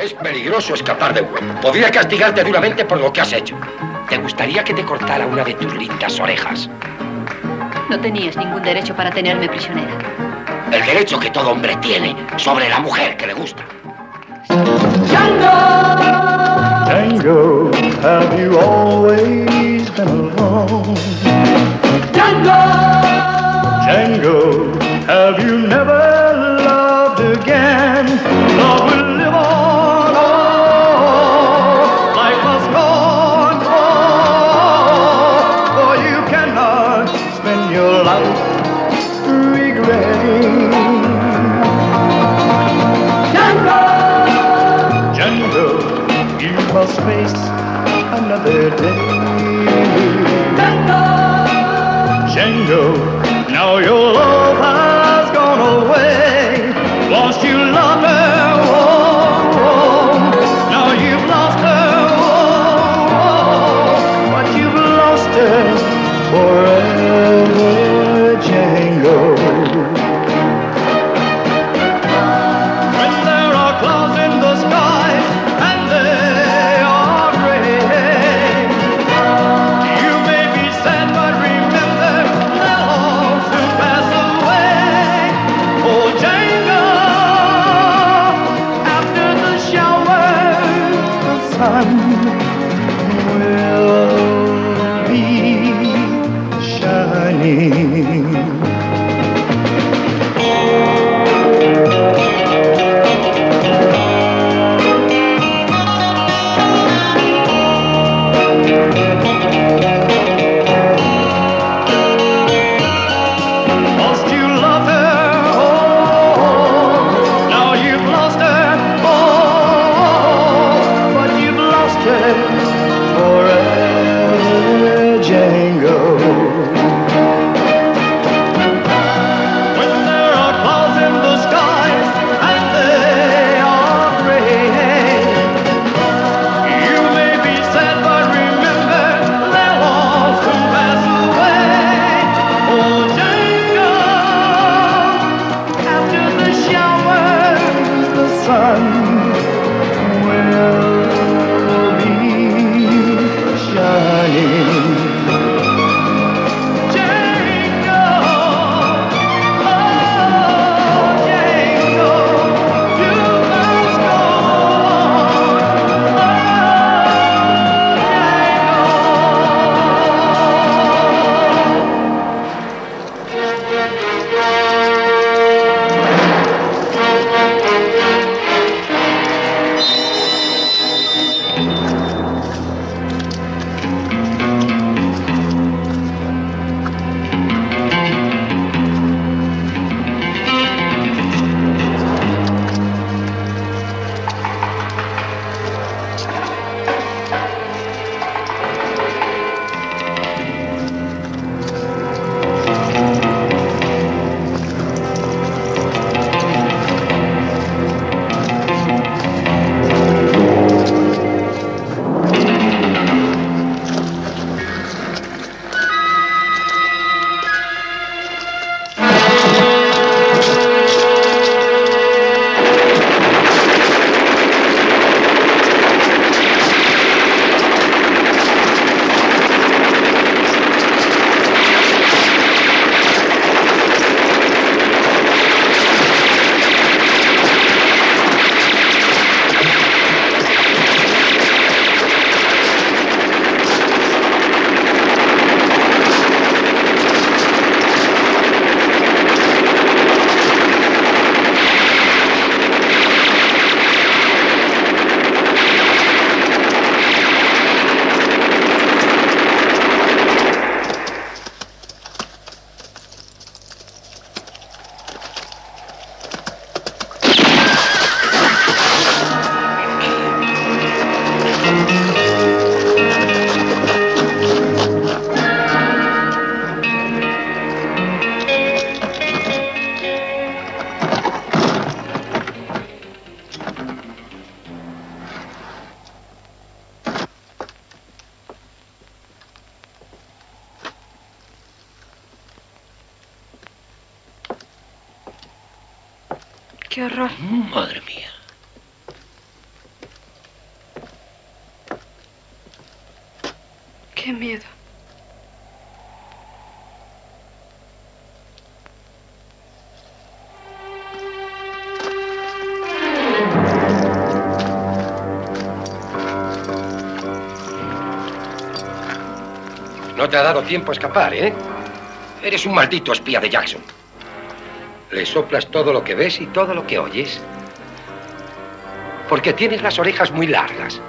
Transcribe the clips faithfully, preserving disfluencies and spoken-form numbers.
Es peligroso escapar de vuelo. Podría castigarte duramente por lo que has hecho. ¿Te gustaría que te cortara una de tus lindas orejas? No tenías ningún derecho para tenerme prisionera. El derecho que todo hombre tiene sobre la mujer que le gusta. Django! Django, have you always been alone? Django! Django, have you never loved again? Love will live on, on. Life must go on, on. For you cannot spend your life regretting. Django! Django, you must face another day. Django! Django, now your love has gone away. Lost you loved her, oh, oh. Now you've lost her, oh, oh. But you've lost her forever. Django. When there are clouds in the sky and they are gray, you may be sad, but remember they'll all soon pass away. Oh, Django, after the shower, the sun will be shining. Forever, Django. When there are clouds in the sky and they are gray, you may be sad, but remember they'll all soon pass away. Oh, Django, after the showers, the sun. ¡Qué horror! Madre mía. miedo. No te ha dado tiempo a escapar, ¿eh? Eres un maldito espía de Jackson. Le soplas todo lo que ves y todo lo que oyes. Porque tienes las orejas muy largas.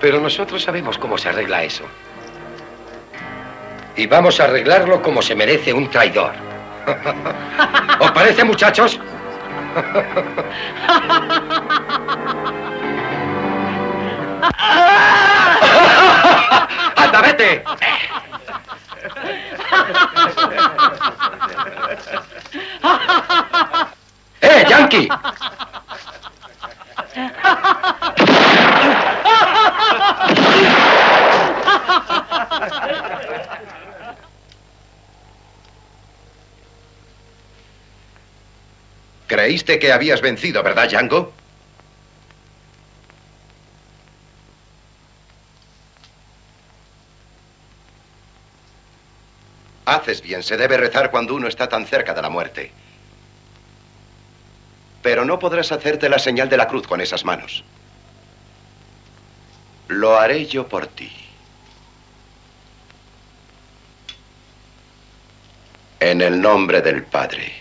Pero nosotros sabemos cómo se arregla eso. Y vamos a arreglarlo como se merece un traidor. ¿Os parece, muchachos? ¡Anda, vete! ¡Eh, Yankee! Creíste que habías vencido, ¿verdad, Django? Haces bien, se debe rezar cuando uno está tan cerca de la muerte. Pero no podrás hacerte la señal de la cruz con esas manos. Lo haré yo por ti. En el nombre del Padre.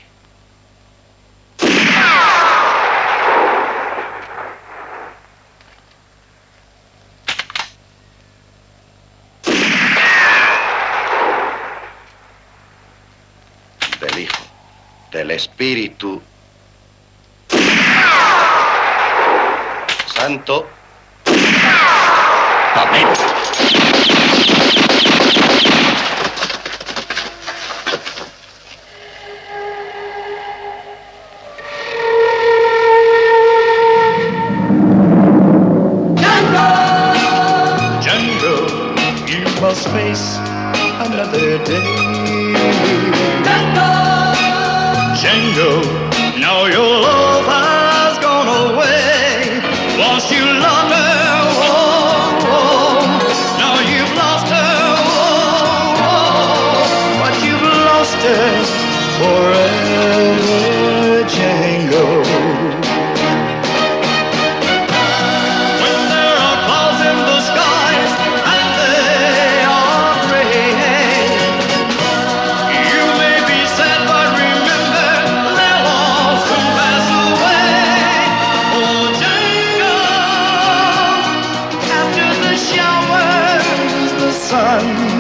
Del Hijo, del Espíritu Santo. Amén. Django, Django, you must face another day. Django, Django, now your love has gone away. Once you loved her. Forever, Django. When there are clouds in the skies and they are gray, you may be sad, but remember they'll all soon pass away. Oh, Django, after the showers, the sun.